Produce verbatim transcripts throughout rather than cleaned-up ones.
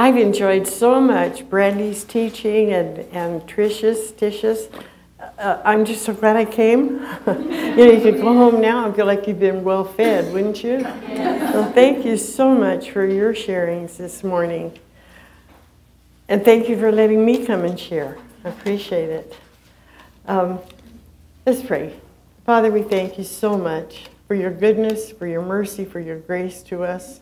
I've enjoyed so much Brandi's teaching and, and Trisha's, Tish's. Uh, I'm just so glad I came. You know, you could go home now and feel like you've been well fed, wouldn't you? Well, thank you so much for your sharings this morning. And thank you for letting me come and share. I appreciate it. Um, let's pray. Father, we thank you so much for your goodness, for your mercy, for your grace to us.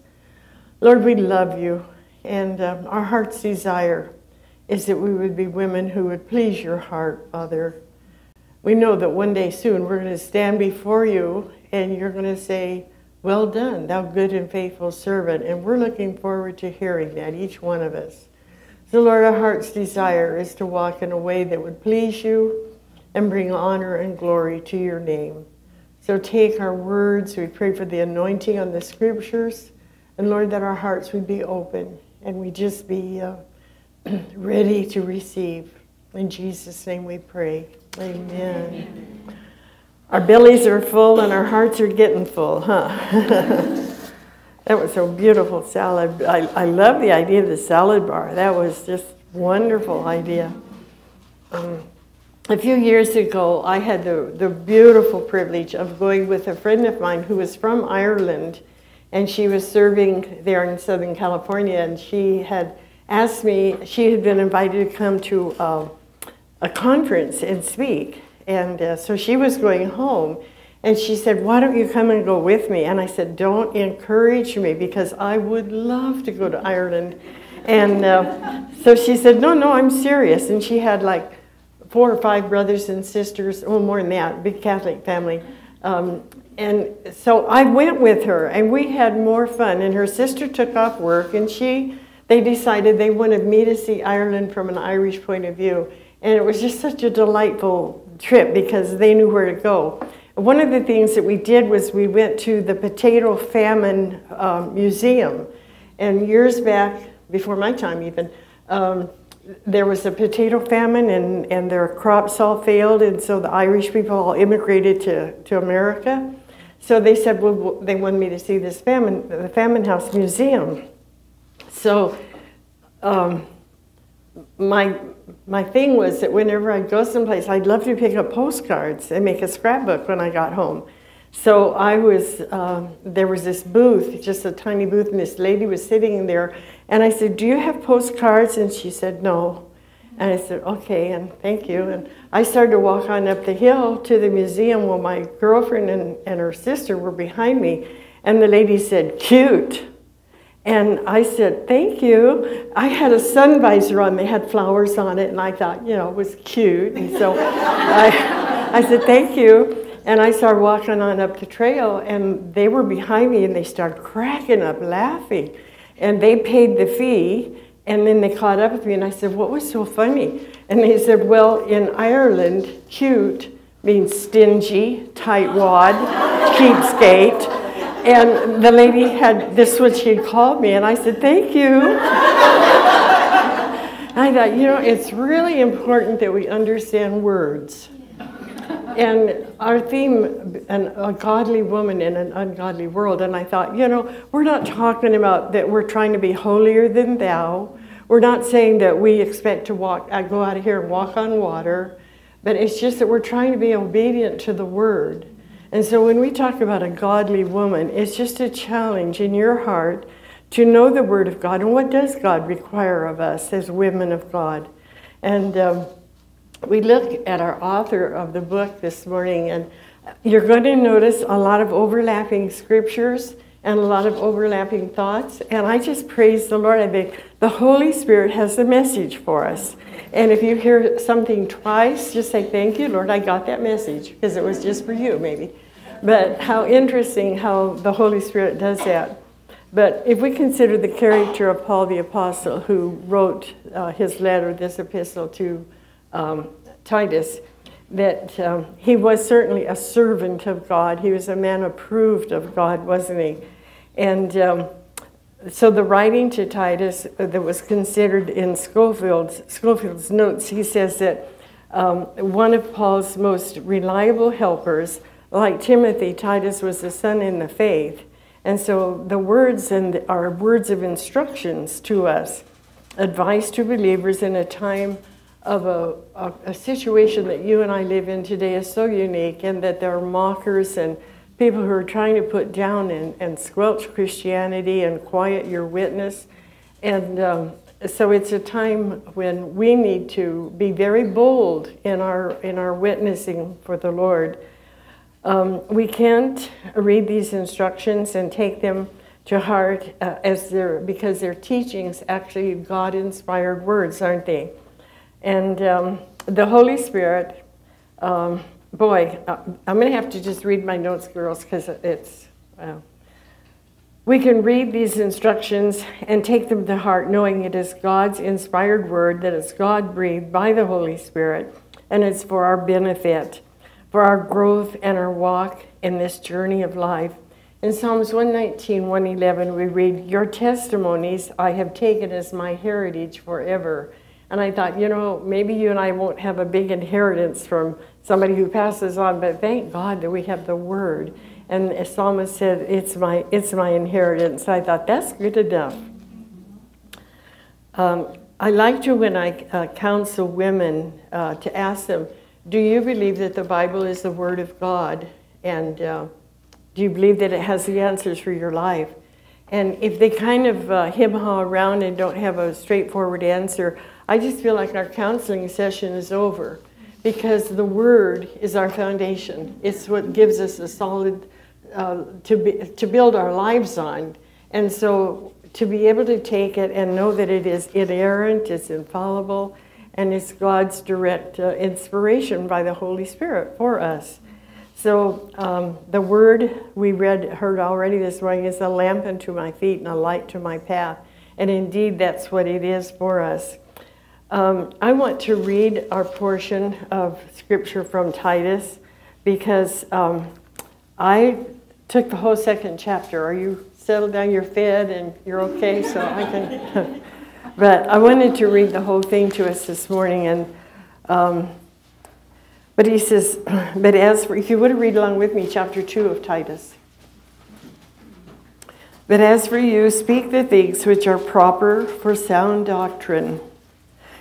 Lord, we love you. And um, our heart's desire is that we would be women who would please your heart, Father. We know that one day soon we're going to stand before you and you're going to say, well done, thou good and faithful servant. And we're looking forward to hearing that, each one of us. So Lord, our heart's desire is to walk in a way that would please you and bring honor and glory to your name. So take our words. We pray for the anointing on the scriptures. And Lord, that our hearts would be open and we just be uh, ready to receive. In Jesus' name we pray. Amen. Amen. Our bellies are full and our hearts are getting full, huh? That was a beautiful salad. I, I love the idea of the salad bar. That was just a wonderful idea. Um, a few years ago, I had the, the beautiful privilege of going with a friend of mine who was from Ireland, and she was serving there in Southern California, and she had asked me, she had been invited to come to uh, a conference and speak. And uh, so she was going home, and she said, why don't you come and go with me? And I said, don't encourage me, because I would love to go to Ireland. And uh, so she said, no, no, I'm serious. And she had like four or five brothers and sisters, oh, more than that, big Catholic family. Um, and so I went with her, and we had more fun. And her sister took off work, and she, they decided they wanted me to see Ireland from an Irish point of view. And it was just such a delightful trip because they knew where to go. One of the things that we did was we went to the Potato Famine um, Museum. And years back, before my time even, um, there was a potato famine, and, and their crops all failed, and so the Irish people all immigrated to, to America. So they said, well, they wanted me to see this famine, the Famine House Museum. So um, my, my thing was that whenever I'd go someplace, I'd love to pick up postcards and make a scrapbook when I got home. So I was, uh, there was this booth, just a tiny booth, and this lady was sitting there. And I said, do you have postcards? And she said, no. And I said, okay, and thank you. And I started to walk on up the hill to the museum while my girlfriend and, and her sister were behind me. And the lady said, cute. And I said, thank you. I had a sun visor on. They had flowers on it. And I thought, you know, it was cute. And so I, I said, thank you. And I started walking on up the trail, and they were behind me, and they started cracking up laughing. And they paid the fee, and then they caught up with me, and I said, what was so funny? And they said, well, in Ireland, cute means stingy, tightwad, cheapskate. And the lady had, this was, she had called me, and I said, thank you. I thought, you know, it's really important that we understand words. And our theme, an, a godly woman in an ungodly world. And I thought, you know, we're not talking about that we're trying to be holier than thou. We're not saying that we expect to walk, I go out of here and walk on water. But it's just that we're trying to be obedient to the word. And so when we talk about a godly woman, it's just a challenge in your heart to know the word of God. And what does God require of us as women of God? And Um, we look at our author of the book this morning, and you're going to notice a lot of overlapping scriptures and a lot of overlapping thoughts. And I just praise the Lord. I think the Holy Spirit has a message for us. And if you hear something twice, just say, thank you, Lord, I got that message, because it was just for you, maybe. But how interesting how the Holy Spirit does that. But if we consider the character of Paul the Apostle, who wrote uh, his letter, this epistle to Um, Titus, that um, he was certainly a servant of God. He was a man approved of God, wasn't he? And um, so the writing to Titus that was considered in Schofield's, Schofield's notes, he says that um, one of Paul's most reliable helpers, like Timothy, Titus was a son in the faith. And so the words and are words of instructions to us. advice to believers in a time of a, a, a situation that you and I live in today is so unique, and that there are mockers and people who are trying to put down and, and squelch Christianity and quiet your witness. And um, so it's a time when we need to be very bold in our, in our witnessing for the Lord. Um, we can't read these instructions and take them to heart uh, as they're, because they're teachings, actually God-inspired words, aren't they? And um, the Holy Spirit, um, boy, uh, I'm going to have to just read my notes, girls, because it's, uh, we can read these instructions and take them to heart, knowing it is God's inspired word, that it's God-breathed by the Holy Spirit, and it's for our benefit, for our growth and our walk in this journey of life. In Psalms one nineteen, one eleven, we read, "Your testimonies I have taken as my heritage forever." And I thought, you know, maybe you and I won't have a big inheritance from somebody who passes on, but thank God that we have the Word. And the psalmist said, it's my, it's my inheritance. I thought, that's good enough. Um, I like to, when I uh, counsel women, uh, to ask them, do you believe that the Bible is the Word of God? And uh, do you believe that it has the answers for your life? And if they kind of uh, him-haw around and don't have a straightforward answer, I just feel like our counseling session is over, because the Word is our foundation. It's what gives us a solid uh, to, be, to build our lives on. And so to be able to take it and know that it is inerrant, it's infallible, and it's God's direct uh, inspiration by the Holy Spirit for us. So um, the Word we read, heard already this morning, is a lamp unto my feet and a light to my path. And indeed, that's what it is for us. Um, I want to read our portion of Scripture from Titus, because um, I took the whole second chapter. Are you settled down? You're fed and you're okay, so I can. But I wanted to read the whole thing to us this morning. And. Um, But he says, but as for, if you would read along with me, chapter two of Titus. But as for you, speak the things which are proper for sound doctrine,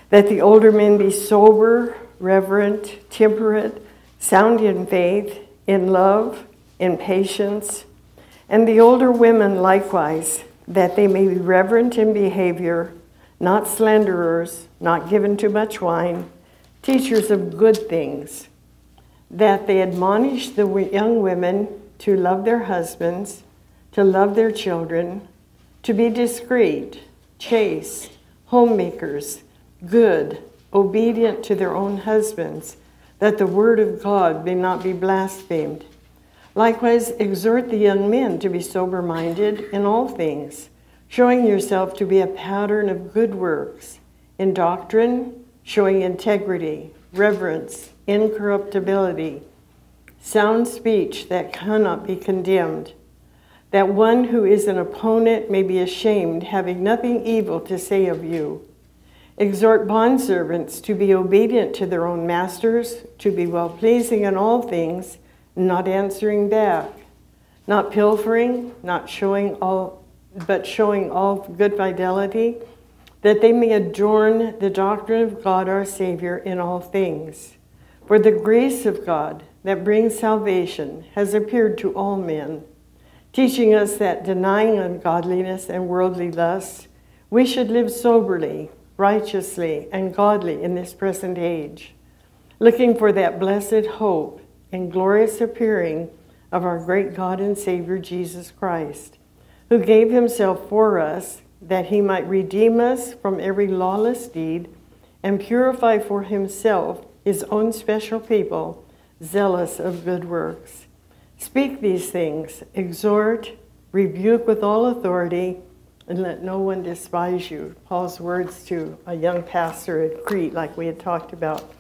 that the older men be sober, reverent, temperate, sound in faith, in love, in patience, and the older women likewise, that they may be reverent in behavior, not slanderers, not given to much wine, teachers of good things, that they admonish the young women to love their husbands, to love their children, to be discreet, chaste, homemakers, good, obedient to their own husbands, that the word of God may not be blasphemed. Likewise, exhort the young men to be sober-minded in all things, showing yourself to be a pattern of good works, in doctrine, showing integrity, reverence, incorruptibility, sound speech that cannot be condemned, that one who is an opponent may be ashamed, having nothing evil to say of you. Exhort bondservants to be obedient to their own masters, to be well-pleasing in all things, not answering back, not pilfering, not showing all, but showing all good fidelity, that they may adorn the doctrine of God our Savior in all things. For the grace of God that brings salvation has appeared to all men, teaching us that, denying ungodliness and worldly lusts, we should live soberly, righteously, and godly in this present age, looking for that blessed hope and glorious appearing of our great God and Savior Jesus Christ, who gave himself for us, that he might redeem us from every lawless deed and purify for himself his own special people, zealous of good works. Speak these things, exhort, rebuke with all authority, and let no one despise you. Paul's words to a young pastor at Crete, like we had talked about.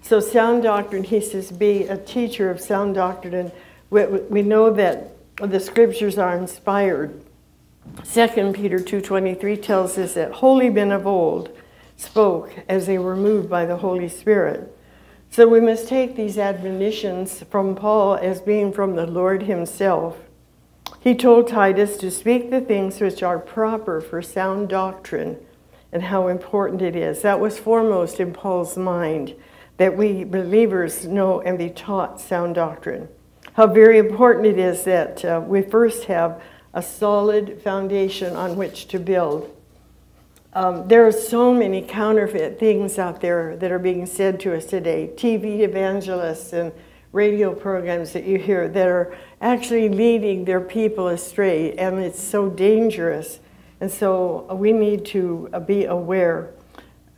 So sound doctrine, he says, be a teacher of sound doctrine. And we, we know that the scriptures are inspired. Second Peter two twenty-three tells us that holy men of old spoke as they were moved by the Holy Spirit. So we must take these admonitions from Paul as being from the Lord himself. He told Titus to speak the things which are proper for sound doctrine, and how important it is. That was foremost in Paul's mind, that we believers know and be taught sound doctrine. How very important it is that uh, we first have a solid foundation on which to build. Um, there are so many counterfeit things out there that are being said to us today. T V evangelists and radio programs that you hear that are actually leading their people astray, and it's so dangerous. And so we need to be aware.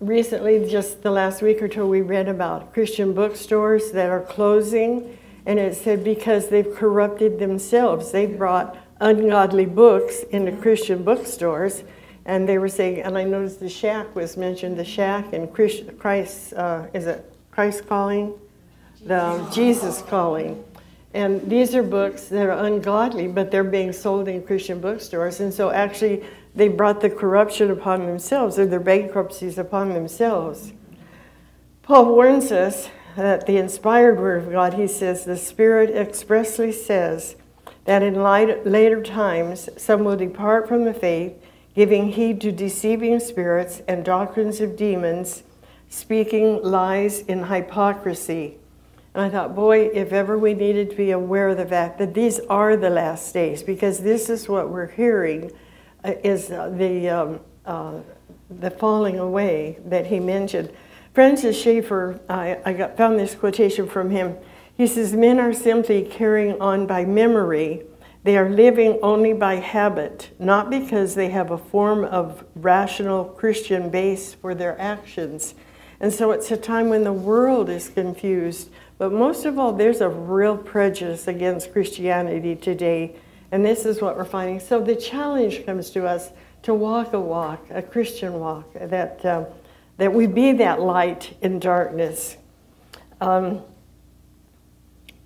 Recently, just the last week or two, we read about Christian bookstores that are closing, and it said because they've corrupted themselves. They've brought ungodly books into Christian bookstores, and they were saying, and I noticed the shack was mentioned, the shack and Christ, uh, is it Christ Calling? The Jesus Calling. And these are books that are ungodly, but they're being sold in Christian bookstores, and so actually they brought the corruption upon themselves, or their bankruptcies upon themselves. Paul warns us that the inspired Word of God, he says, the Spirit expressly says that in light, later times some will depart from the faith, giving heed to deceiving spirits and doctrines of demons, speaking lies in hypocrisy. And I thought, boy, if ever we needed to be aware of the fact that these are the last days, because this is what we're hearing uh, is uh, the, um, uh, the falling away that he mentioned. Francis Schaeffer, I, I got, found this quotation from him. He says, men are simply carrying on by memory. They are living only by habit, not because they have a form of rational Christian base for their actions. And so it's a time when the world is confused. But most of all, there's a real prejudice against Christianity today, and this is what we're finding. So the challenge comes to us to walk a walk, a Christian walk, that, uh, that we be that light in darkness. Um,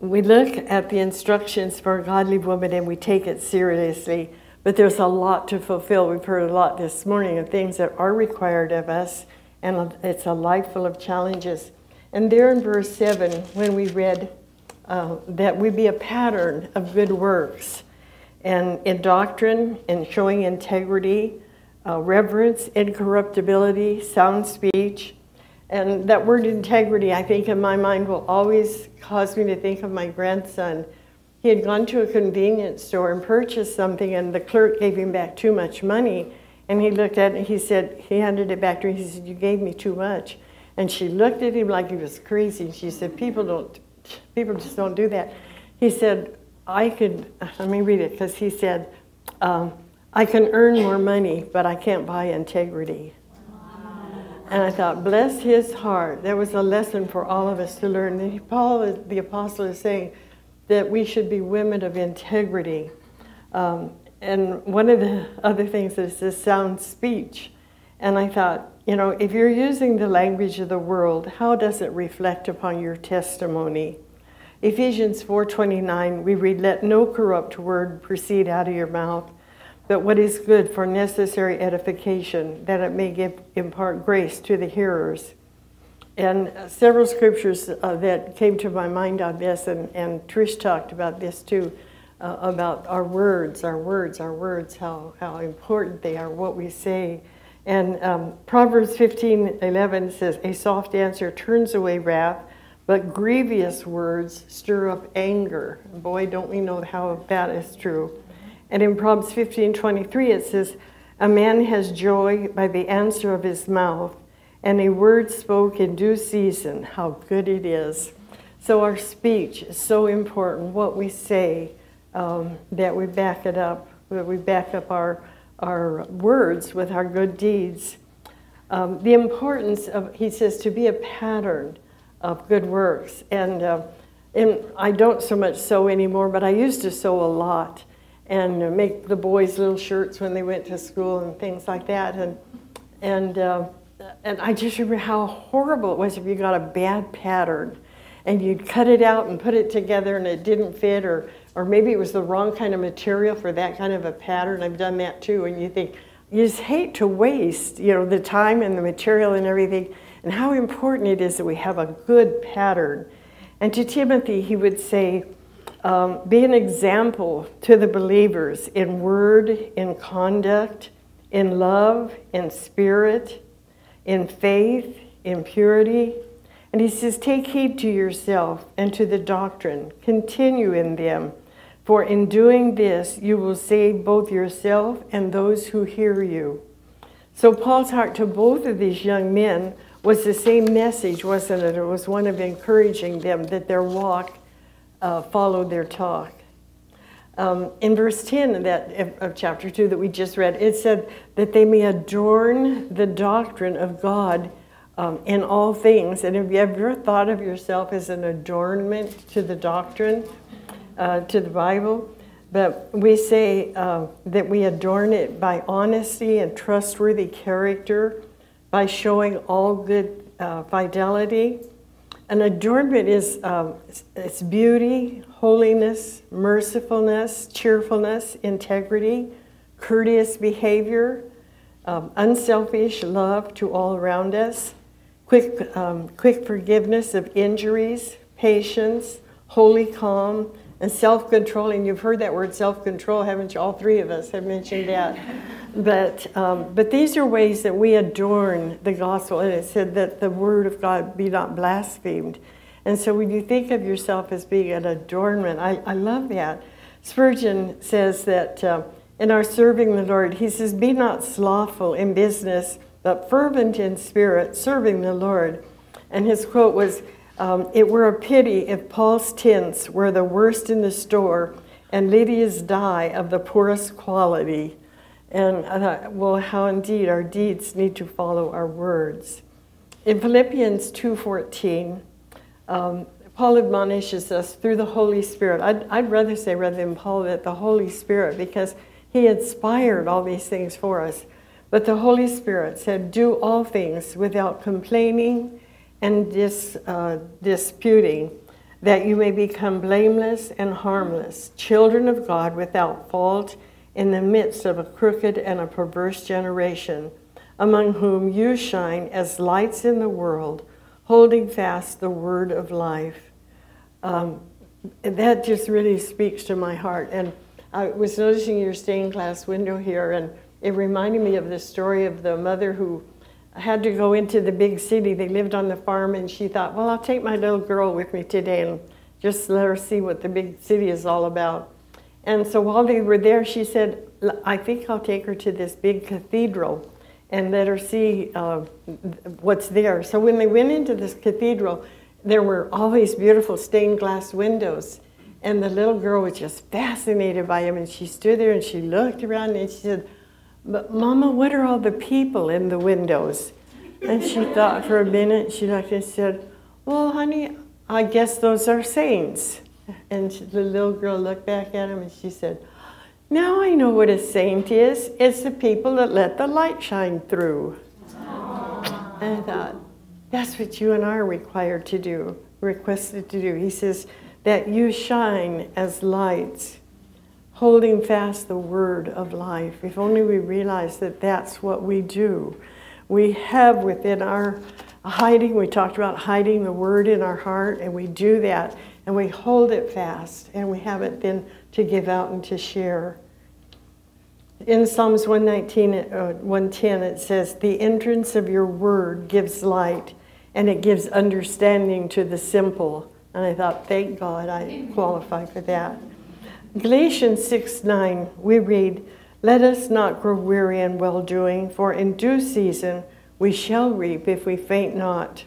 we look at the instructions for a godly woman and we take it seriously, but there's a lot to fulfill. We've heard a lot this morning of things that are required of us, and it's a life full of challenges. And there in verse seven, when we read uh, that we be a pattern of good works, and in doctrine, in showing integrity, uh, reverence, incorruptibility, sound speech. And that word integrity, I think in my mind, will always cause me to think of my grandson. He had gone to a convenience store and purchased something, and the clerk gave him back too much money. And he looked at it, and he said, he handed it back to him, he said, you gave me too much. And she looked at him like he was crazy. And she said, people don't, people just don't do that. He said, I could, let me read it, because he said, um, I can earn more money, but I can't buy integrity. Wow. And I thought, bless his heart. There was a lesson for all of us to learn. And Paul the Apostle is saying that we should be women of integrity. Um, and one of the other things is this sound speech. And I thought, you know, if you're using the language of the world, how does it reflect upon your testimony? Ephesians four twenty-nine, we read, let no corrupt word proceed out of your mouth, but what is good for necessary edification, that it may give, impart grace to the hearers. And several scriptures uh, that came to my mind on this, and, and Trish talked about this too, uh, about our words, our words, our words, how, how important they are, what we say. And um, Proverbs fifteen eleven says, a soft answer turns away wrath, but grievous words stir up anger. Boy, don't we know how that is true. And in Proverbs fifteen twenty-three, it says, a man has joy by the answer of his mouth, and a word spoke in due season, how good it is. So our speech is so important, what we say, um, that we back it up, that we back up our our words with our good deeds. Um, the importance of, he says, to be a pattern of good works. And, uh, and I don't so much sew anymore, but I used to sew a lot and make the boys little shirts when they went to school and things like that. And, and, uh, and I just remember how horrible it was if you got a bad pattern and you'd cut it out and put it together and it didn't fit, or Or maybe it was the wrong kind of material for that kind of a pattern. I've done that too. And you think, you just hate to waste, you know, the time and the material and everything. And how important it is that we have a good pattern. And to Timothy, he would say, um, be an example to the believers in word, in conduct, in love, in spirit, in faith, in purity. And he says, take heed to yourself and to the doctrine. Continue in them, for in doing this you will save both yourself and those who hear you. So Paul's heart to both of these young men was the same message, wasn't it? It was one of encouraging them that their walk uh, followed their talk. Um, in verse ten of, that, of chapter two that we just read, it said that they may adorn the doctrine of God um, in all things. And have you ever thought of yourself as an adornment to the doctrine, uh, to the Bible? But we say uh, that we adorn it by honesty and trustworthy character, by showing all good uh, fidelity. An adornment is um, it's beauty, holiness, mercifulness, cheerfulness, integrity, courteous behavior, um, unselfish love to all around us, quick, um, quick forgiveness of injuries, patience, holy calm, and self-control. And you've heard that word self-control, haven't you? All three of us have mentioned that. But, um, but these are ways that we adorn the gospel. And it said that the word of God be not blasphemed. And so when you think of yourself as being an adornment, I, I love that. Spurgeon says that uh, in our serving the Lord, he says, be not slothful in business, but fervent in spirit, serving the Lord. And his quote was, um, it were a pity if Paul's tints were the worst in the store and Lydia's dye of the poorest quality. And I thought, well, how indeed our deeds need to follow our words. In Philippians two fourteen, um, Paul admonishes us through the Holy Spirit. I'd, I'd rather say, rather than Paul, that the Holy Spirit, because he inspired all these things for us. But the Holy Spirit said, do all things without complaining and dis, uh, disputing, that you may become blameless and harmless, children of God without fault, in the midst of a crooked and a perverse generation, among whom you shine as lights in the world, holding fast the word of life. Um, that just really speaks to my heart. And I was noticing your stained glass window here, and it reminded me of the story of the mother who had to go into the big city. They lived on the farm, and she thought, well, I'll take my little girl with me today and just let her see what the big city is all about. And so while they were there, she said, I think I'll take her to this big cathedral and let her see uh, what's there. So when they went into this cathedral, there were always beautiful stained glass windows. And the little girl was just fascinated by them. And she stood there and she looked around and she said, but Mama, what are all the people in the windows? And she thought for a minute, she looked and said, well, honey, I guess those are saints. And the little girl looked back at him and she said, now I know what a saint is. It's the people that let the light shine through. Aww. And I thought, that's what you and I are required to do, requested to do. He says, that you shine as lights, holding fast the word of life. If only we realize that that's what we do. We have within our hiding, we talked about hiding the word in our heart, and we do that. And we hold it fast, and we have it then to give out and to share. In Psalms one nineteen, one ten, it says, the entrance of your word gives light, and it gives understanding to the simple. And I thought, thank God I qualify for that. Galatians six nine, we read, let us not grow weary in well-doing, for in due season we shall reap if we faint not.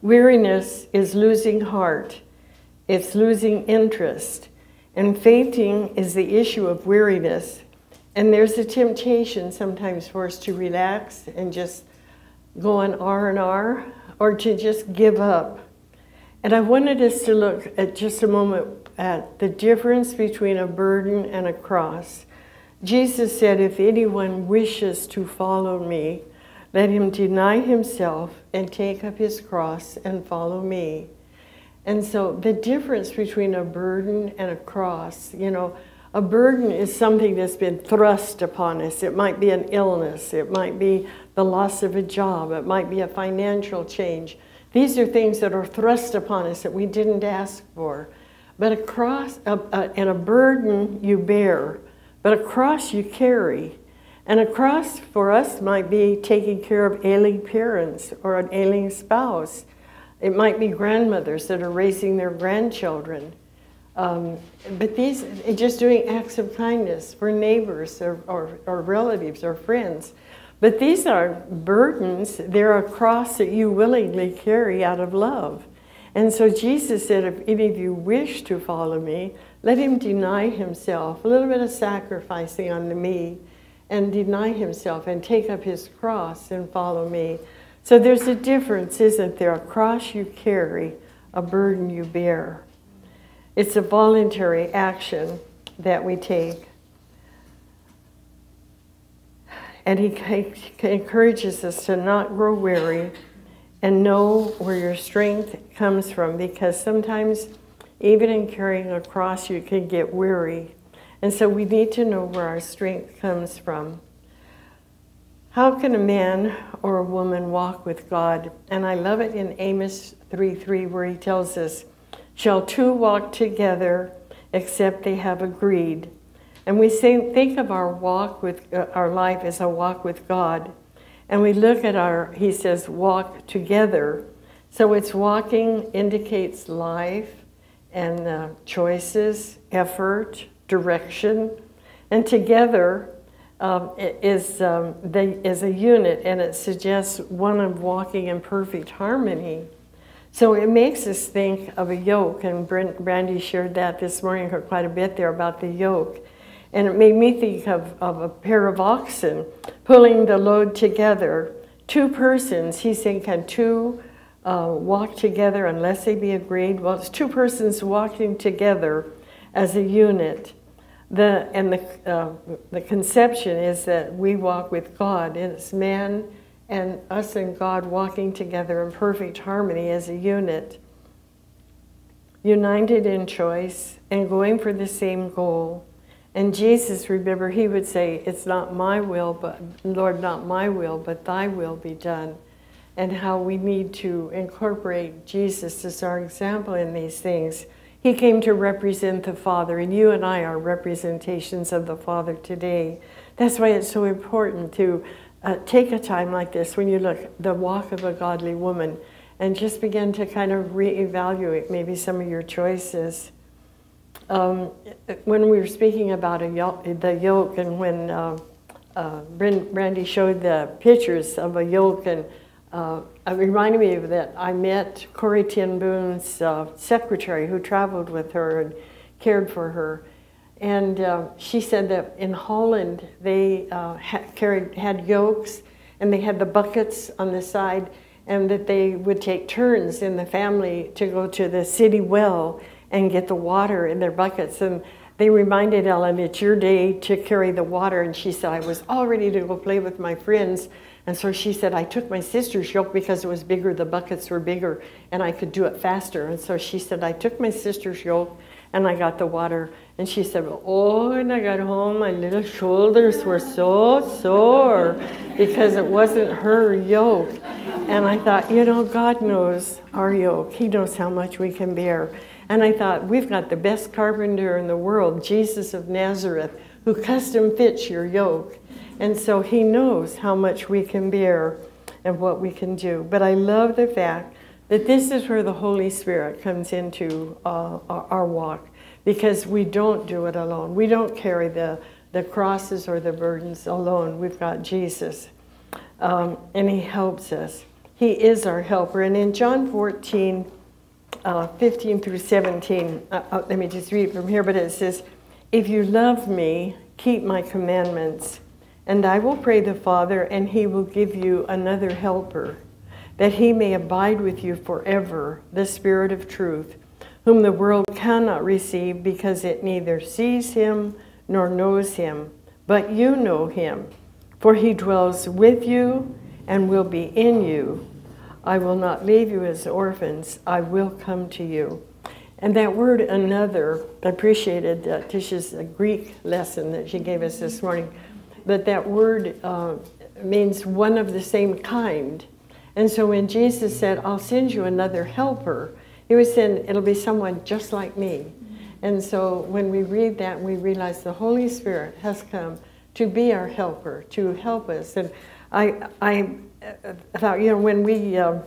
Weariness is losing heart, it's losing interest, and fainting is the issue of weariness. And there's a temptation sometimes for us to relax and just go on R and R, or to just give up. And I wanted us to look at just a moment at the difference between a burden and a cross. Jesus said, if anyone wishes to follow me, let him deny himself and take up his cross and follow me. And so the difference between a burden and a cross, you know, a burden is something that's been thrust upon us. It might be an illness. It might be the loss of a job. It might be a financial change. These are things that are thrust upon us that we didn't ask for. But a cross, a, a, and a burden you bear, but a cross you carry. And a cross for us might be taking care of ailing parents or an ailing spouse. It might be grandmothers that are raising their grandchildren. Um, but these, just doing acts of kindness for neighbors or, or, or relatives or friends. But these are burdens. They're a cross that you willingly carry out of love. And so Jesus said, if any of you wish to follow me, let him deny himself, a little bit of sacrificing unto me, and deny himself and take up his cross and follow me. So there's a difference, isn't there? A cross you carry, a burden you bear. It's a voluntary action that we take. And he encourages us to not grow weary and know where your strength comes from, because sometimes even in carrying a cross you can get weary. And so we need to know where our strength comes from. How can a man or a woman walk with God? And I love it in Amos three three, where he tells us, shall two walk together except they have agreed? And we say, think of our walk with uh, our life as a walk with God. And we look at our, he says, walk together. So it's walking indicates life and uh, choices, effort, direction. And together um, is, um, the, is a unit, and it suggests one of walking in perfect harmony. So it makes us think of a yoke, and Brandi shared that this morning quite a bit there about the yoke. And it made me think of, of a pair of oxen pulling the load together. Two persons, he's saying, can two uh, walk together unless they be agreed? Well, it's two persons walking together as a unit. The, and the, uh, the conception is that we walk with God, and it's man and us and God walking together in perfect harmony as a unit, united in choice and going for the same goal. And Jesus, remember, he would say, it's not my will, but Lord, not my will, but thy will be done. And how we need to incorporate Jesus as our example in these things. He came to represent the Father, and you and I are representations of the Father today. That's why it's so important to Uh, take a time like this when you look the walk of a godly woman, and just begin to kind of reevaluate maybe some of your choices. Um, when we were speaking about a yoke, the yoke, and when uh, uh, Brandi showed the pictures of a yoke, and uh, it reminded me of that I met Corrie Ten Boom's uh, secretary, who traveled with her and cared for her. And uh, she said that in Holland, they uh, ha carried, had yokes, and they had the buckets on the side, and that they would take turns in the family to go to the city well and get the water in their buckets. And they reminded Ellen, it's your day to carry the water. And she said, I was all ready to go play with my friends. And so she said, I took my sister's yoke because it was bigger, the buckets were bigger, and I could do it faster. And so she said, I took my sister's yoke, and I got the water. And she said, oh, and I got home, my little shoulders were so sore because it wasn't her yoke. And I thought, you know, God knows our yoke. He knows how much we can bear. And I thought, we've got the best carpenter in the world, Jesus of Nazareth, who custom fits your yoke. And so he knows how much we can bear and what we can do. But I love the fact that this is where the Holy Spirit comes into uh, our, our walk, because we don't do it alone. We don't carry the, the crosses or the burdens alone. We've got Jesus, um, and he helps us. He is our helper. And in John fourteen, uh, fifteen through seventeen, uh, uh, let me just read from here, but it says, if you love me, keep my commandments, and I will pray the Father, and he will give you another helper, that he may abide with you forever, the Spirit of truth, whom the world cannot receive because it neither sees him nor knows him. But you know him, for he dwells with you and will be in you. I will not leave you as orphans. I will come to you. And that word another, I appreciated uh, Tisha's uh, Greek lesson that she gave us this morning, but that word uh, means one of the same kind. And so when Jesus said, I'll send you another helper, he was saying, it'll be someone just like me. And so when we read that, we realize the Holy Spirit has come to be our helper, to help us. And I, I thought, you know, when we, uh,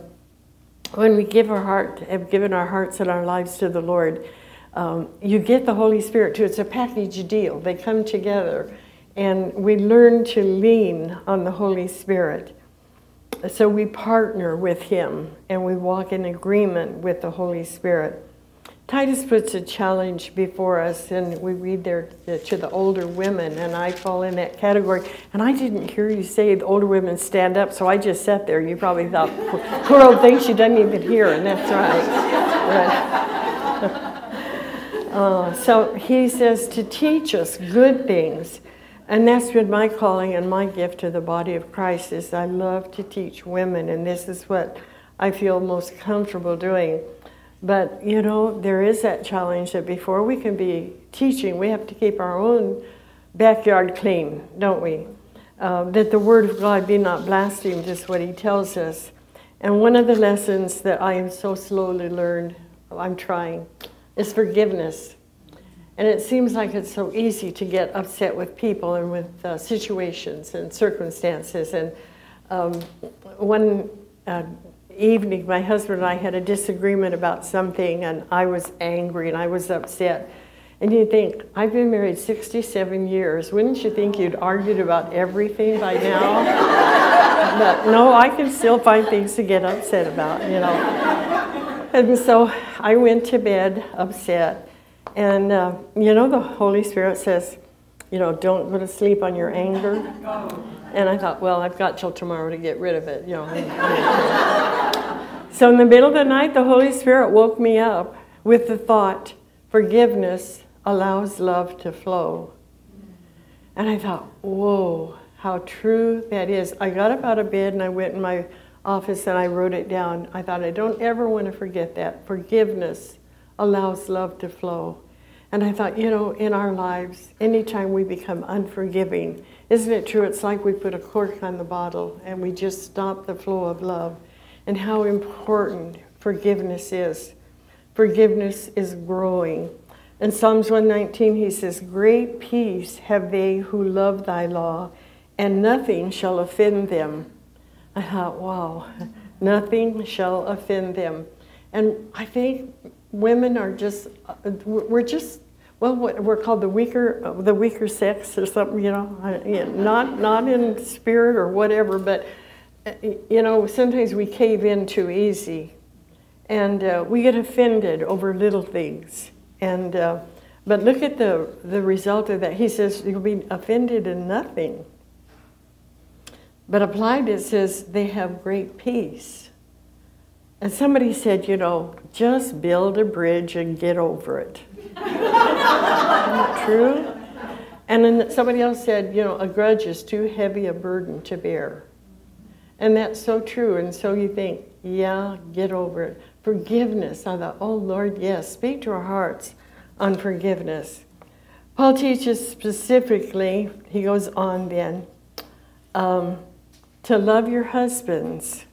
when we give our heart, have given our hearts and our lives to the Lord, um, you get the Holy Spirit too. It's a package deal. They come together, and we learn to lean on the Holy Spirit. So we partner with Him, and we walk in agreement with the Holy Spirit. Titus puts a challenge before us, and we read there to the older women, and I fall in that category. And I didn't hear you say the older women stand up, so I just sat there. You probably thought, poor old thing, she doesn't even hear, and that's right. But, uh, so he says to teach us good things. And that's been my calling and my gift to the body of Christ, is I love to teach women, and this is what I feel most comfortable doing. But, you know, there is that challenge that before we can be teaching, we have to keep our own backyard clean, don't we? Uh, that the Word of God be not blasphemed is what He tells us. And one of the lessons that I am so slowly learned, I'm trying, is forgiveness. And it seems like it's so easy to get upset with people and with uh, situations and circumstances. And um, one uh, evening, my husband and I had a disagreement about something, and I was angry and I was upset. And you think, I've been married sixty-seven years. Wouldn't you think you'd argued about everything by now? But no, I can still find things to get upset about, you know. And so I went to bed upset. And, uh, you know, the Holy Spirit says, you know, don't go to sleep on your anger. And I thought, well, I've got till tomorrow to get rid of it, you know. So in the middle of the night, the Holy Spirit woke me up with the thought, forgiveness allows love to flow. And I thought, whoa, how true that is. I got up out of bed and I went in my office and I wrote it down. I thought, I don't ever want to forget that. Forgiveness allows love to flow. And I thought, you know, in our lives, anytime we become unforgiving, isn't it true? It's like we put a cork on the bottle and we just stop the flow of love. And how important forgiveness is. Forgiveness is growing. In Psalms one nineteen, he says, great peace have they who love thy law, and nothing shall offend them. I thought, wow, nothing shall offend them. And I think women are just, we're just, well, we're called the weaker, the weaker sex or something, you know, not, not in spirit or whatever, but, you know, sometimes we cave in too easy, and uh, we get offended over little things. And, uh, but look at the, the result of that. He says, you'll be offended in nothing. But applied, it says, they have great peace. And somebody said, you know, just build a bridge and get over it. Isn't that true? And then somebody else said, you know, a grudge is too heavy a burden to bear. And that's so true. And so you think, yeah, get over it. Forgiveness. I thought, oh, Lord, yes, speak to our hearts on forgiveness. Paul teaches specifically, he goes on then, um, to love your husbands.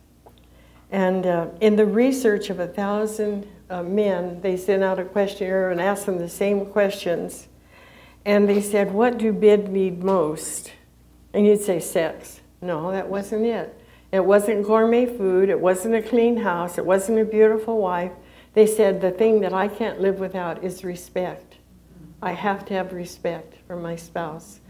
And uh, in the research of a thousand uh, men, they sent out a questionnaire and asked them the same questions. And they said, what do men need most? And you'd say, sex. No, that wasn't it. It wasn't gourmet food. It wasn't a clean house. It wasn't a beautiful wife. They said, the thing that I can't live without is respect. I have to have respect for my spouse.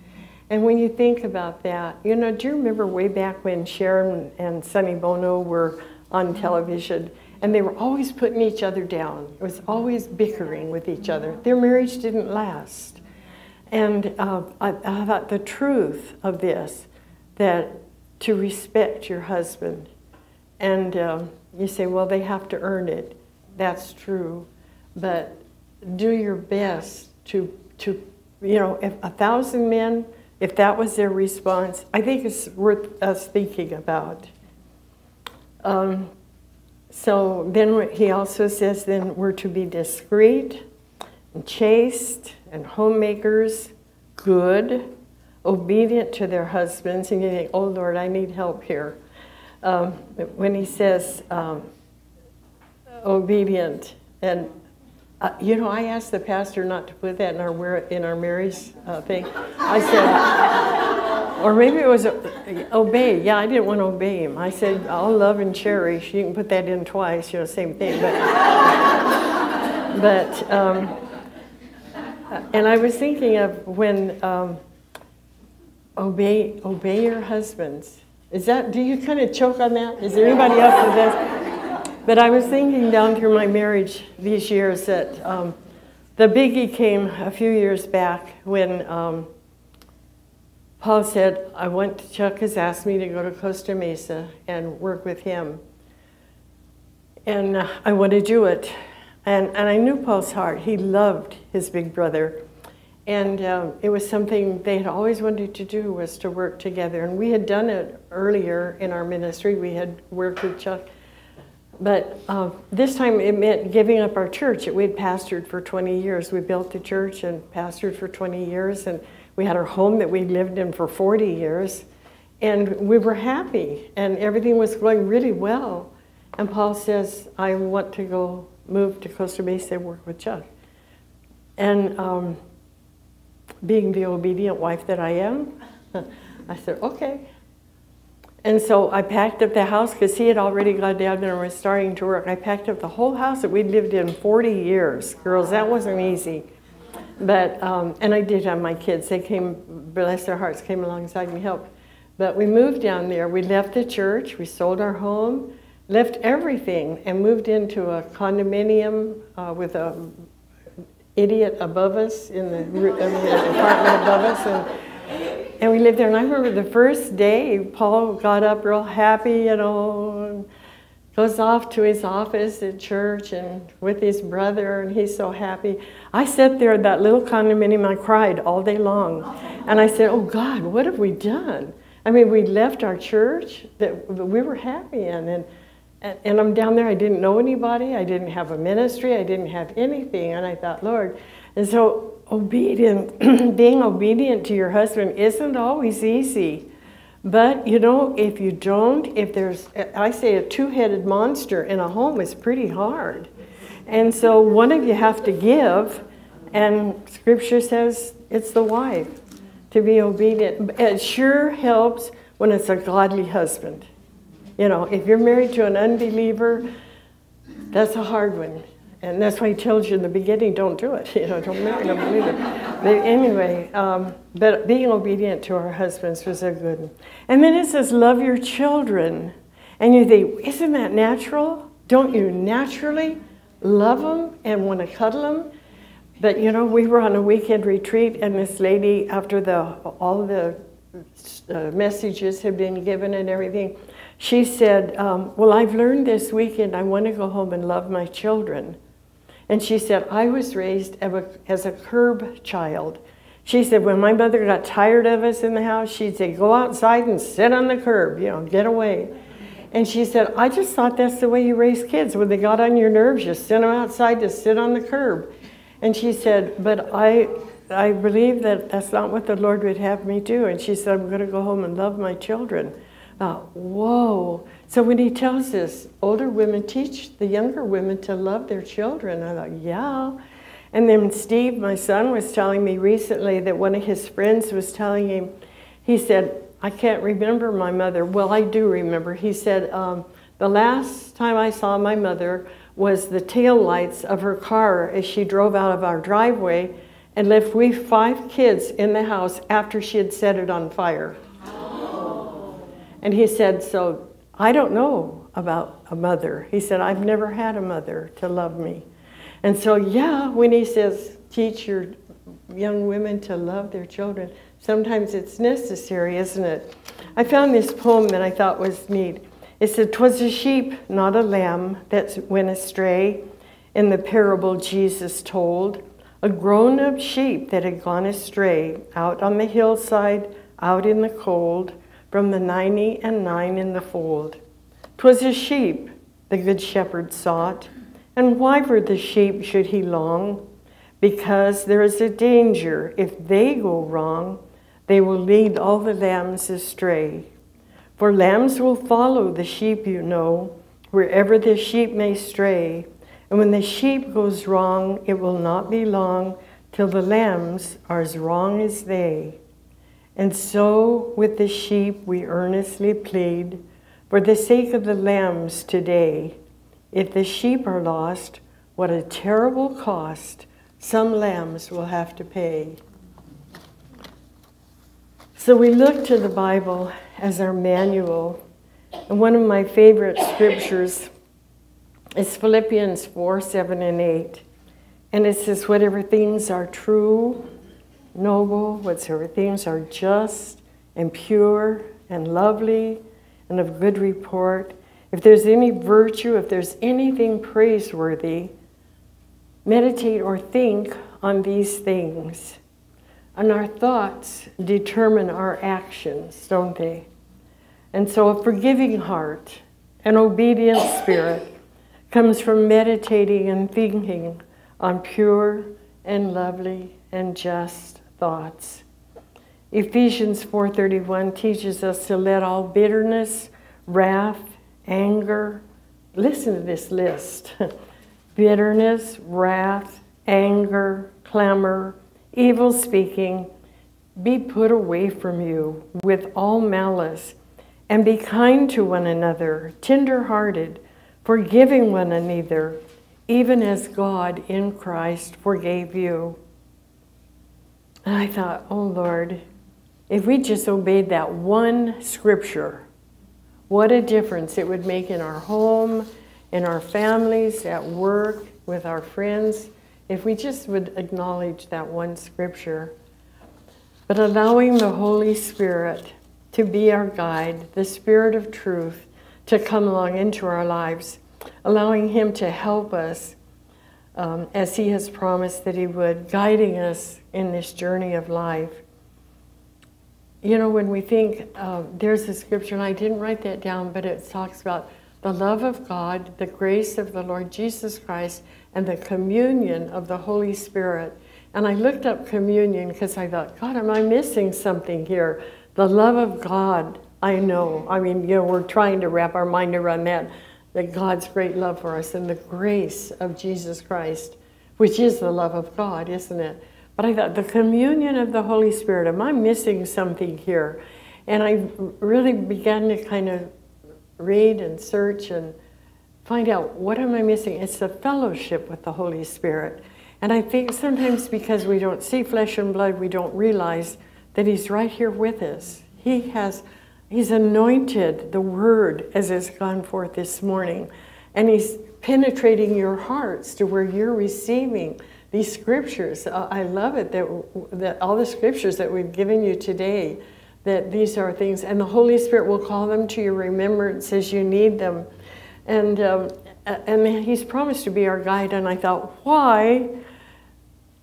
And when you think about that, you know, do you remember way back when Sharon and Sonny Bono were on television, and they were always putting each other down. It was always bickering with each other. Their marriage didn't last. And uh, I, I thought the truth of this, that to respect your husband, and uh, you say, well, they have to earn it. That's true, but do your best to, to you know, if a thousand men, if that was their response, I think it's worth us thinking about. Um, so then he also says then we're to be discreet and chaste and homemakers, good, obedient to their husbands. And you think, oh, Lord, I need help here. Um, when he says um, obedient and Uh, you know, I asked the pastor not to put that in our in our Mary's uh, thing. I said, or maybe it was uh, obey. Yeah, I didn't want to obey him. I said, I'll love and cherish. You can put that in twice. You know, same thing. But, but um, and I was thinking of when um, obey obey your husbands. Is that? Do you kind of choke on that? Is there anybody else with this? But I was thinking down through my marriage these years that um, the biggie came a few years back when um, Paul said, I want, Chuck has asked me to go to Costa Mesa and work with him. And uh, I want to do it. And, and I knew Paul's heart. He loved his big brother. And um, it was something they had always wanted to do, was to work together. And we had done it earlier in our ministry. We had worked with Chuck. But uh, this time it meant giving up our church. We had pastored for twenty years. We built the church and pastored for twenty years. And we had our home that we lived in for forty years. And we were happy. And everything was going really well. And Paul says, I want to go move to Costa Mesa and work with Chuck. And um, being the obedient wife that I am, I said, okay. And so I packed up the house, because he had already gone down there and was starting to work. I packed up the whole house that we'd lived in forty years. Girls, that wasn't easy. But, um, and I did have my kids. They came, bless their hearts, came alongside me, helped. But we moved down there. We left the church. We sold our home, left everything, and moved into a condominium uh, with an idiot above us in the, in the apartment above us. And, And we lived there, and I remember the first day, Paul got up real happy, you know, and goes off to his office at church and with his brother, and he's so happy. I sat there in that little condominium, I cried all day long. And I said, oh God, what have we done? I mean, we left our church that we were happy in, and, and, and I'm down there, I didn't know anybody, I didn't have a ministry, I didn't have anything, and I thought, Lord. And so, obedient, being obedient to your husband isn't always easy. But, you know, if you don't, if there's, I say a two-headed monster in a home is pretty hard. And so one of you have to give, and Scripture says it's the wife to be obedient. It sure helps when it's a godly husband. You know, if you're married to an unbeliever, that's a hard one. And that's why he tells you in the beginning, don't do it. You know, don't marry an unbeliever. But anyway, um, but being obedient to our husbands was a good one. And then it says, love your children. And you think, isn't that natural? Don't you naturally love them and want to cuddle them? But, you know, we were on a weekend retreat, and this lady, after the all the uh, messages had been given and everything, she said, um, well, I've learned this weekend I want to go home and love my children. And she said, I was raised as a, as a curb child. She said, when my mother got tired of us in the house, she'd say, go outside and sit on the curb, you know, get away. And she said, I just thought that's the way you raise kids. When they got on your nerves, you sent them outside to sit on the curb. And she said, but I, I believe that that's not what the Lord would have me do. And she said, I'm going to go home and love my children. Uh, whoa. So when he tells us, older women teach the younger women to love their children, I thought, yeah. And then Steve, my son, was telling me recently that one of his friends was telling him, he said, I can't remember my mother. Well, I do remember. He said, um, the last time I saw my mother was the taillights of her car as she drove out of our driveway and left we five kids in the house after she had set it on fire. And he said, so I don't know about a mother. He said, I've never had a mother to love me. And so, yeah, when he says, teach your young women to love their children, sometimes it's necessary, isn't it? I found this poem that I thought was neat. It said, 'Twas a sheep, not a lamb, that went astray in the parable Jesus told. A grown-up sheep that had gone astray out on the hillside, out in the cold, from the ninety and nine in the fold. 'Twas a sheep the good shepherd sought, and why for the sheep should he long? Because there is a danger if they go wrong, they will lead all the lambs astray. For lambs will follow the sheep, you know, wherever the sheep may stray, And when the sheep goes wrong, it will not be long till the lambs are as wrong as they. And so with the sheep we earnestly plead for the sake of the lambs today. If the sheep are lost, what a terrible cost some lambs will have to pay. So we look to the Bible as our manual. And one of my favorite scriptures is Philippians four, seven, and eight. And it says, whatever things are true, noble, whatsoever things are just and pure and lovely and of good report, if there's any virtue, if there's anything praiseworthy, meditate or think on these things. And our thoughts determine our actions, don't they? And so a forgiving heart, an obedient spirit, comes from meditating and thinking on pure and lovely and just thoughts. Ephesians four thirty-one teaches us to let all bitterness, wrath, anger, listen to this list, bitterness, wrath, anger, clamor, evil speaking, be put away from you with all malice, and be kind to one another, tender-hearted, forgiving one another, even as God in Christ forgave you. And I thought, oh Lord, if we just obeyed that one scripture, what a difference it would make in our home, in our families, at work, with our friends, if we just would acknowledge that one scripture. But allowing the Holy Spirit to be our guide, the Spirit of truth, to come along into our lives, allowing Him to help us um, as He has promised that He would, guiding us in this journey of life. You know, when we think, uh, there's a scripture, and I didn't write that down, but it talks about the love of God, the grace of the Lord Jesus Christ, and the communion of the Holy Spirit. And I looked up communion because I thought, God, am I missing something here? The love of God, I know. I mean, you know, we're trying to wrap our mind around that, that God's great love for us and the grace of Jesus Christ, which is the love of God, isn't it? But I thought, the communion of the Holy Spirit, am I missing something here? And I really began to kind of read and search and find out, what am I missing? It's the fellowship with the Holy Spirit. And I think sometimes because we don't see flesh and blood, we don't realize that He's right here with us. He has, He's anointed the Word as it's gone forth this morning. And He's penetrating your hearts to where you're receiving these scriptures. Uh, I love it that, that all the scriptures that we've given you today, that these are things, and the Holy Spirit will call them to your remembrance as you need them. And, um, and He's promised to be our guide, and I thought, why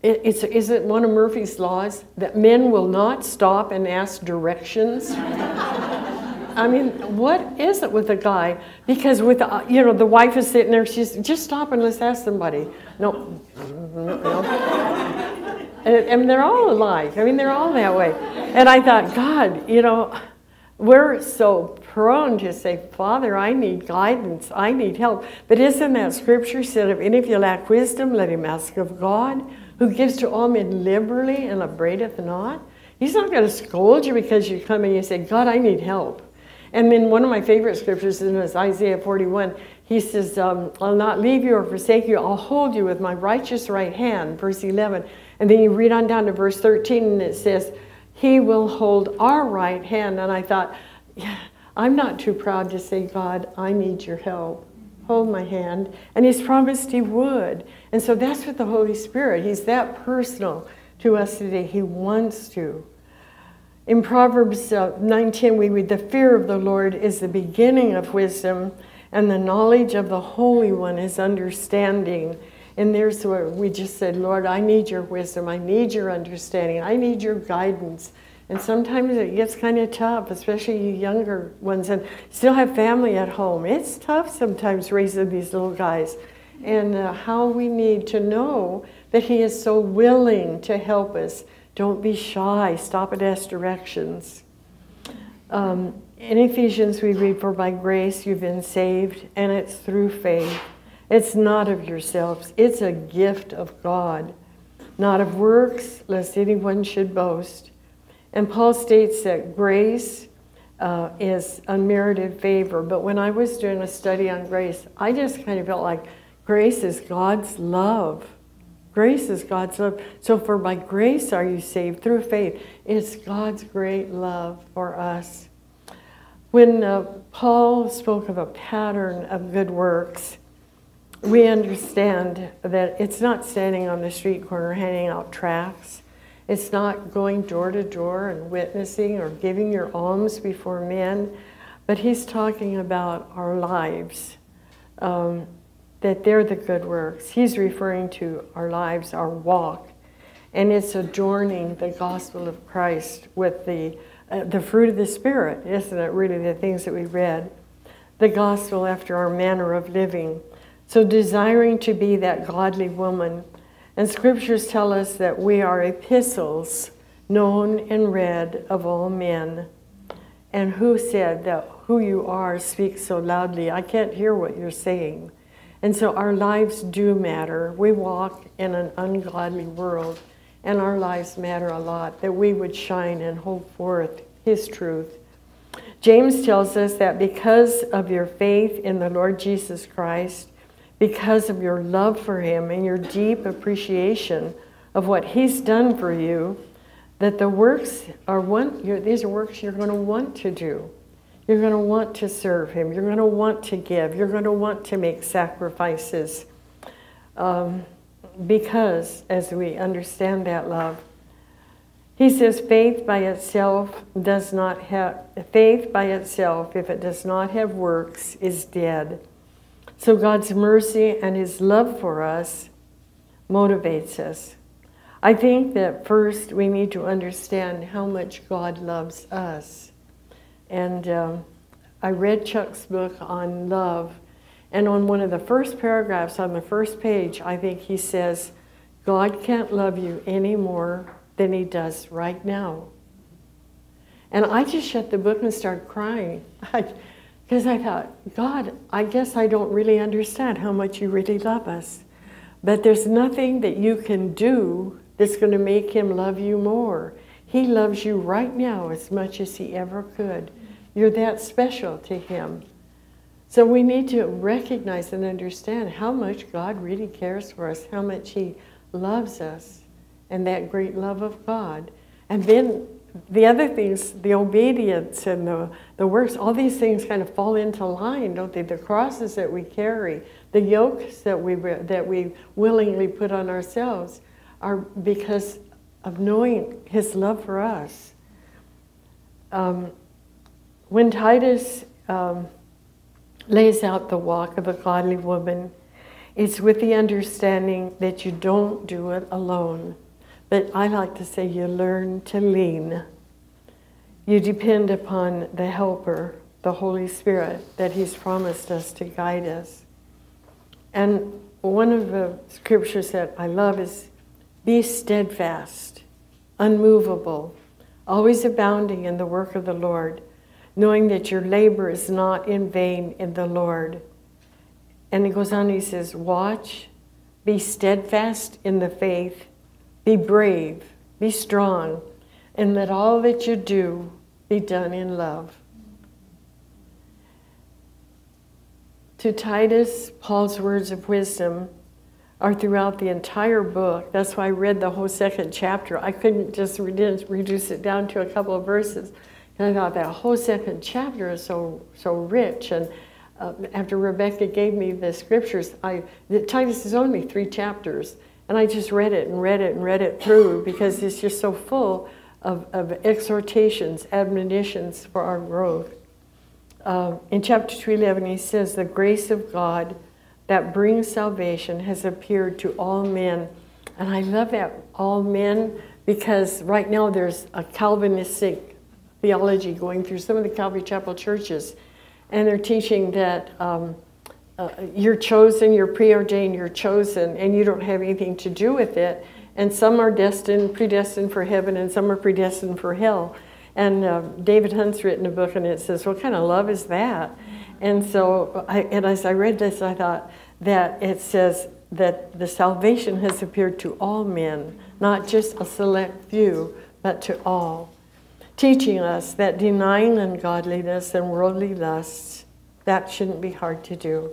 it's, is it one of Murphy's laws that men will not stop and ask directions? I mean, what is it with a guy? Because with, you know, the wife is sitting there, she's, just stop and let's ask somebody. No, no. And, and they're all alike. I mean, they're all that way. And I thought, God, you know, we're so prone to say, Father, I need guidance, I need help. But isn't that scripture said, if any of you lack wisdom, let him ask of God, who gives to all men liberally and upbraideth not? He's not going to scold you because you come and you say, God, I need help. And then one of my favorite scriptures is Isaiah forty-one. He says, um, I'll not leave you or forsake you. I'll hold you with my righteous right hand, verse eleven. And then you read on down to verse thirteen, and it says, He will hold our right hand. And I thought, yeah, I'm not too proud to say, God, I need your help. Hold my hand. And He's promised He would. And so that's what the Holy Spirit, He's that personal to us today. He wants to. In Proverbs nine ten, we read, the fear of the Lord is the beginning of wisdom, and the knowledge of the Holy One is understanding. And there's where we just said, Lord, I need your wisdom. I need your understanding. I need your guidance. And sometimes it gets kind of tough, especially you younger ones, and still have family at home. It's tough sometimes raising these little guys. And uh, how we need to know that He is so willing to help us. Don't be shy. Stop and ask directions. Um, in Ephesians, we read, for by grace you've been saved, and it's through faith. It's not of yourselves. It's a gift of God, not of works, lest anyone should boast. And Paul states that grace uh, is unmerited favor. But when I was doing a study on grace, I just kind of felt like grace is God's love. Grace is God's love. So for by grace are you saved through faith. It's God's great love for us. When uh, Paul spoke of a pattern of good works, we understand that it's not standing on the street corner handing out tracts. It's not going door to door and witnessing or giving your alms before men. But he's talking about our lives, um, that they're the good works. He's referring to our lives, our walk. And it's adorning the gospel of Christ with the, uh, the fruit of the Spirit, isn't it, really, the things that we read. The gospel after our manner of living. So desiring to be that godly woman. And scriptures tell us that we are epistles, known and read of all men. And who said that who you are speaks so loudly? I can't hear what you're saying. And so our lives do matter. We walk in an ungodly world, and our lives matter a lot, that we would shine and hold forth his truth. James tells us that because of your faith in the Lord Jesus Christ, because of your love for him and your deep appreciation of what he's done for you, that the works are one, you're, these are works you're going to want to do. You're going to want to serve him. You're going to want to give. You're going to want to make sacrifices. Um, because, as we understand that love, he says, faith by itself does not have, faith by itself, if it does not have works, is dead. So God's mercy and his love for us motivates us. I think that first we need to understand how much God loves us. And um, I read Chuck's book on love, and on one of the first paragraphs on the first page, I think he says, God can't love you any more than he does right now. And I just shut the book and started crying. Because I thought, God, I guess I don't really understand how much you really love us. But there's nothing that you can do that's going to make him love you more. He loves you right now as much as he ever could. You're that special to him. So we need to recognize and understand how much God really cares for us, how much he loves us, and that great love of God. And then the other things, the obedience and the, the works, all these things kind of fall into line, don't they? The crosses that we carry, the yokes that we, that we willingly put on ourselves are because of knowing his love for us. Um, when Titus um, lays out the walk of a godly woman, it's with the understanding that you don't do it alone. But I like to say you learn to lean. You depend upon the helper, the Holy Spirit, that he's promised us to guide us. And one of the scriptures that I love is, be steadfast, unmovable, always abounding in the work of the Lord, knowing that your labor is not in vain in the Lord. And he goes on, he says, watch, be steadfast in the faith, be brave, be strong, and let all that you do be done in love. To Titus, Paul's words of wisdom are throughout the entire book. That's why I read the whole second chapter. I couldn't just reduce it down to a couple of verses. And I thought that whole second chapter is so, so rich. And uh, after Rebecca gave me the scriptures, I, Titus is only three chapters. And I just read it and read it and read it through because it's just so full of, of exhortations, admonitions for our growth. Uh, in chapter two eleven, he says, the grace of God that brings salvation has appeared to all men. And I love that, all men, because right now there's a Calvinistic theology going through some of the Calvary Chapel churches. And they're teaching that um, Uh, you're chosen, you're preordained, you're chosen, and you don't have anything to do with it. And some are destined, predestined for heaven, and some are predestined for hell. And uh, David Hunt's written a book, and it says, what kind of love is that? And so, I, and as I read this, I thought, that it says that the salvation has appeared to all men, not just a select few, but to all, teaching us that denying ungodliness and worldly lusts, that shouldn't be hard to do,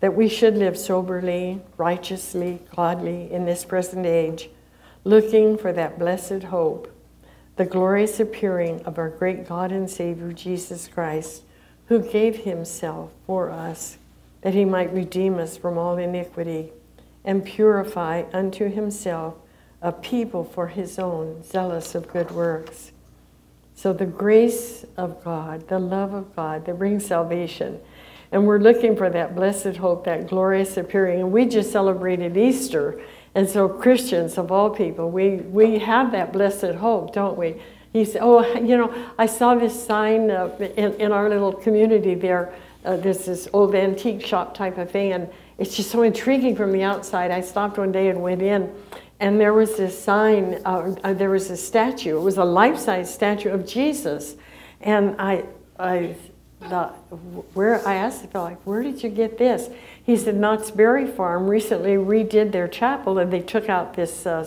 that we should live soberly, righteously, godly in this present age, looking for that blessed hope, the glorious appearing of our great God and Savior, Jesus Christ, who gave himself for us, that he might redeem us from all iniquity and purify unto himself a people for his own, zealous of good works. So the grace of God, the love of God that brings salvation, and we're looking for that blessed hope, that glorious appearing. And we just celebrated Easter, and so Christians of all people, we, we have that blessed hope, don't we? He said, oh, you know, I saw this sign uh, in, in our little community there. Uh, there's this old antique shop type of thing, and it's just so intriguing from the outside. I stopped one day and went in, and there was this sign, uh, uh, there was a statue. It was a life-size statue of Jesus. And I, I, the, where, I asked the fellow, like, where did you get this? He said, Knott's Berry Farm recently redid their chapel, and they took out this uh,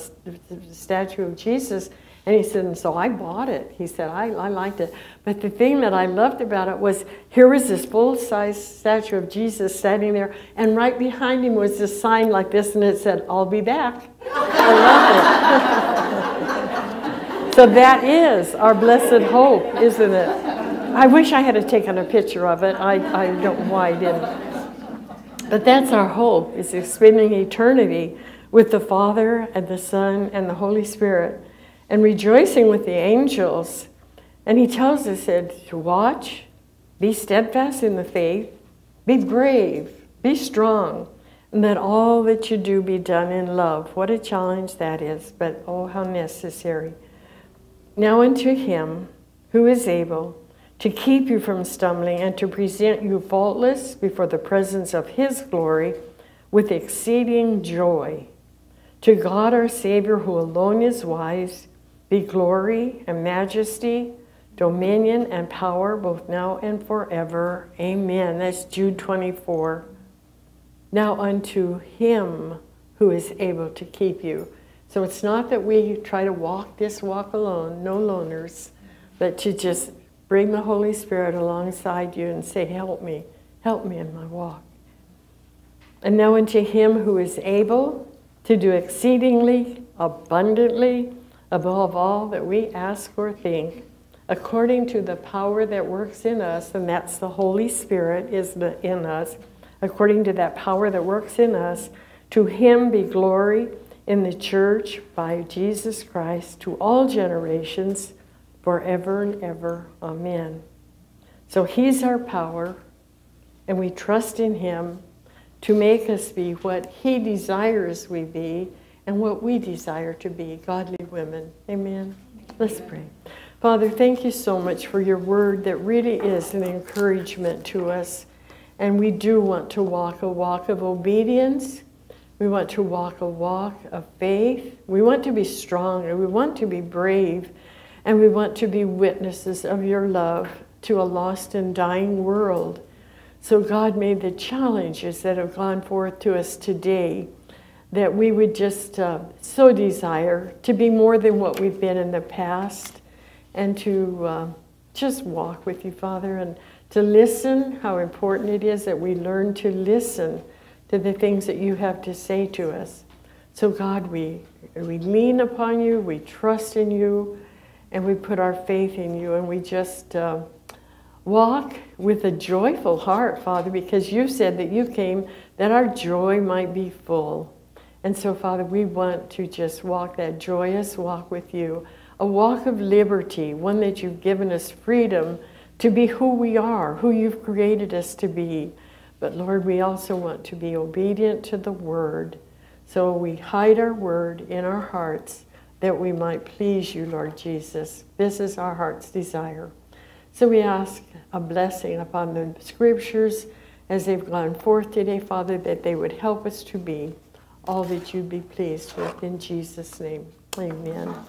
statue of Jesus. And he said, and so I bought it. He said, I, I liked it. But the thing that I loved about it was, here was this full-size statue of Jesus standing there, and right behind him was this sign like this, and it said, I'll be back. I love it. So that is our blessed hope, isn't it? I wish I had taken a picture of it. I, I don't know why I didn't. But that's our hope, is spending eternity with the Father and the Son and the Holy Spirit, and rejoicing with the angels. And he tells us that to watch, be steadfast in the faith, be brave, be strong, and that all that you do be done in love. What a challenge that is, but oh, how necessary. Now unto him who is able to keep you from stumbling and to present you faultless before the presence of his glory with exceeding joy. To God our Savior, who alone is wise, be glory and majesty, dominion and power, both now and forever. Amen. That's Jude twenty-four. Now unto him who is able to keep you. So it's not that we try to walk this walk alone, no loners, but to just bring the Holy Spirit alongside you and say, help me, help me in my walk. And now unto him who is able to do exceedingly abundantly above all that we ask or think, according to the power that works in us, and that's the Holy Spirit is in us, according to that power that works in us, to him be glory in the church by Jesus Christ to all generations, forever and ever. Amen. So he's our power, and we trust in him to make us be what he desires we be and what we desire to be, godly women. Amen. Let's pray. Father, thank you so much for your word that really is an encouragement to us. And we do want to walk a walk of obedience. We want to walk a walk of faith. We want to be strong, and we want to be brave, and we want to be witnesses of your love to a lost and dying world. So God, may the challenges that have gone forth to us today, that we would just uh, so desire to be more than what we've been in the past, and to uh, just walk with you, Father, and to listen, how important it is that we learn to listen to the things that you have to say to us. So God, we, we lean upon you, we trust in you, and we put our faith in you, and we just uh, walk with a joyful heart, Father, because you said that you came that our joy might be full. And so, Father, we want to just walk that joyous walk with you, a walk of liberty, one that you've given us freedom to be who we are, who you've created us to be. But, Lord, we also want to be obedient to the word. So we hide our word in our hearts that we might please you, Lord Jesus. This is our heart's desire. So we ask a blessing upon the scriptures as they've gone forth today, Father, that they would help us to be all that you'd be pleased with. In Jesus' name, amen.